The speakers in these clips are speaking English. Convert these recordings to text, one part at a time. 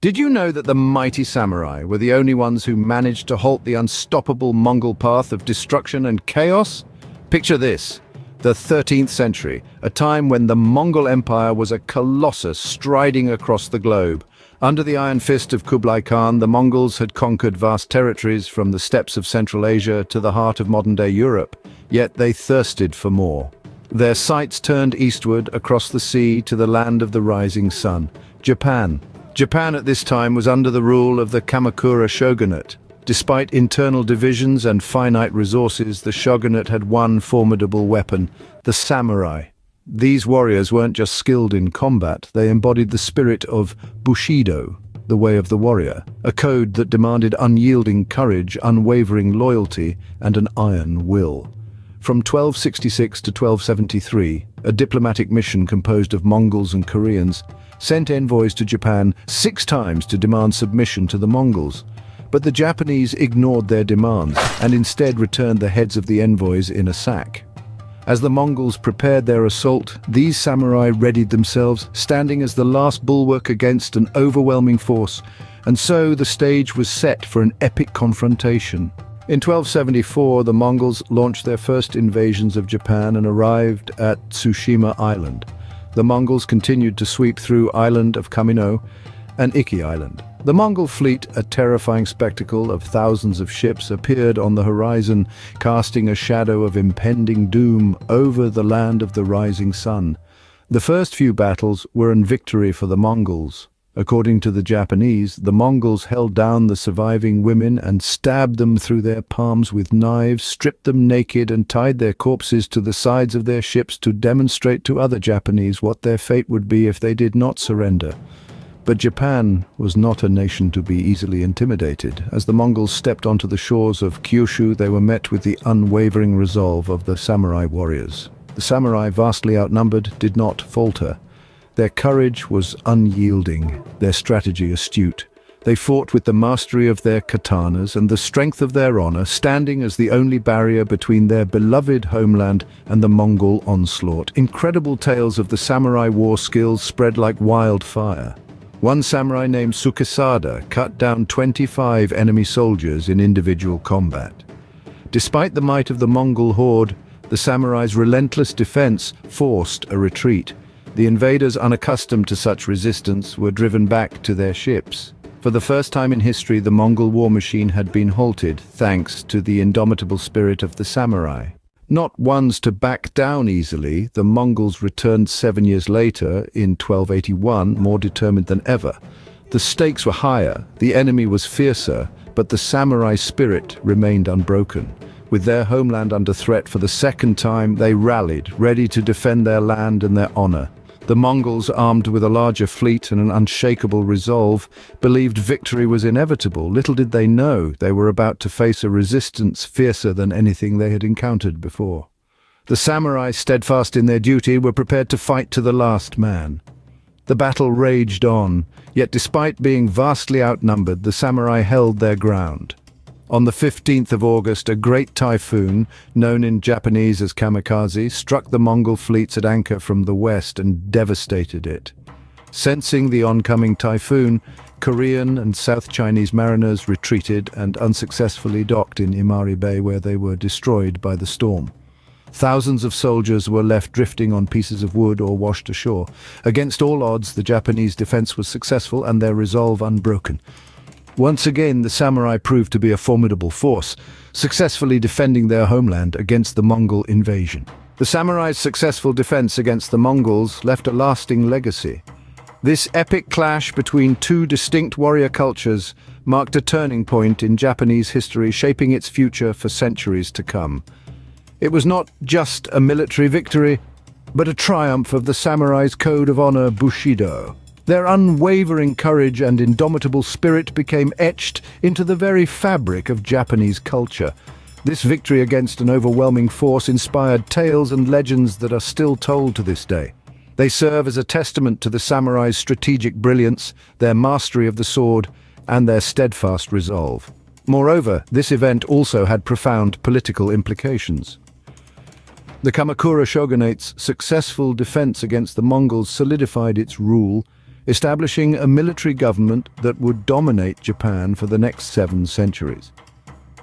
Did you know that the mighty samurai were the only ones who managed to halt the unstoppable Mongol path of destruction and chaos? Picture this, the 13th century, a time when the Mongol Empire was a colossus striding across the globe. Under the iron fist of Kublai Khan, the Mongols had conquered vast territories from the steppes of Central Asia to the heart of modern-day Europe, yet they thirsted for more. Their sights turned eastward across the sea to the land of the rising sun, Japan. Japan at this time was under the rule of the Kamakura Shogunate. Despite internal divisions and finite resources, the shogunate had one formidable weapon, the samurai. These warriors weren't just skilled in combat, they embodied the spirit of Bushido, the way of the warrior, a code that demanded unyielding courage, unwavering loyalty, and an iron will. From 1266 to 1273, a diplomatic mission composed of Mongols and Koreans sent envoys to Japan 6 times to demand submission to the Mongols. But the Japanese ignored their demands and instead returned the heads of the envoys in a sack. As the Mongols prepared their assault, these samurai readied themselves, standing as the last bulwark against an overwhelming force, and so the stage was set for an epic confrontation. In 1274, the Mongols launched their first invasions of Japan and arrived at Tsushima Island. The Mongols continued to sweep through island of Kamino and Iki Island. The Mongol fleet, a terrifying spectacle of thousands of ships, appeared on the horizon, casting a shadow of impending doom over the land of the rising sun. The first few battles were in victory for the Mongols. According to the Japanese, the Mongols held down the surviving women and stabbed them through their palms with knives, stripped them naked and tied their corpses to the sides of their ships to demonstrate to other Japanese what their fate would be if they did not surrender. But Japan was not a nation to be easily intimidated. As the Mongols stepped onto the shores of Kyushu, they were met with the unwavering resolve of the samurai warriors. The samurai, vastly outnumbered, did not falter. Their courage was unyielding, their strategy astute. They fought with the mastery of their katanas and the strength of their honor, standing as the only barrier between their beloved homeland and the Mongol onslaught. Incredible tales of the samurai war skills spread like wildfire. One samurai named Sukesada cut down 25 enemy soldiers in individual combat. Despite the might of the Mongol horde, the samurai's relentless defense forced a retreat. The invaders, unaccustomed to such resistance, were driven back to their ships. For the first time in history, the Mongol war machine had been halted, thanks to the indomitable spirit of the samurai. Not ones to back down easily, the Mongols returned 7 years later, in 1281, more determined than ever. The stakes were higher, the enemy was fiercer, but the samurai spirit remained unbroken. With their homeland under threat for the second time, they rallied, ready to defend their land and their honor. The Mongols, armed with a larger fleet and an unshakable resolve, believed victory was inevitable. Little did they know they were about to face a resistance fiercer than anything they had encountered before. The samurai, steadfast in their duty, were prepared to fight to the last man. The battle raged on, yet despite being vastly outnumbered, the samurai held their ground. On the 15th of August, a great typhoon, known in Japanese as Kamikaze, struck the Mongol fleets at anchor from the west and devastated it. Sensing the oncoming typhoon, Korean and South Chinese mariners retreated and unsuccessfully docked in Imari Bay, where they were destroyed by the storm. Thousands of soldiers were left drifting on pieces of wood or washed ashore. Against all odds, the Japanese defense was successful and their resolve unbroken. Once again, the samurai proved to be a formidable force, successfully defending their homeland against the Mongol invasion. The samurai's successful defense against the Mongols left a lasting legacy. This epic clash between two distinct warrior cultures marked a turning point in Japanese history, shaping its future for centuries to come. It was not just a military victory, but a triumph of the samurai's code of honor, Bushido. Their unwavering courage and indomitable spirit became etched into the very fabric of Japanese culture. This victory against an overwhelming force inspired tales and legends that are still told to this day. They serve as a testament to the samurai's strategic brilliance, their mastery of the sword, and their steadfast resolve. Moreover, this event also had profound political implications. The Kamakura Shogunate's successful defense against the Mongols solidified its rule, establishing a military government that would dominate Japan for the next 7 centuries.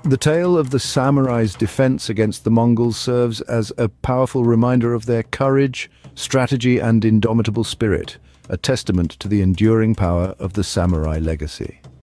The tale of the samurai's defense against the Mongols serves as a powerful reminder of their courage, strategy, and indomitable spirit, a testament to the enduring power of the samurai legacy.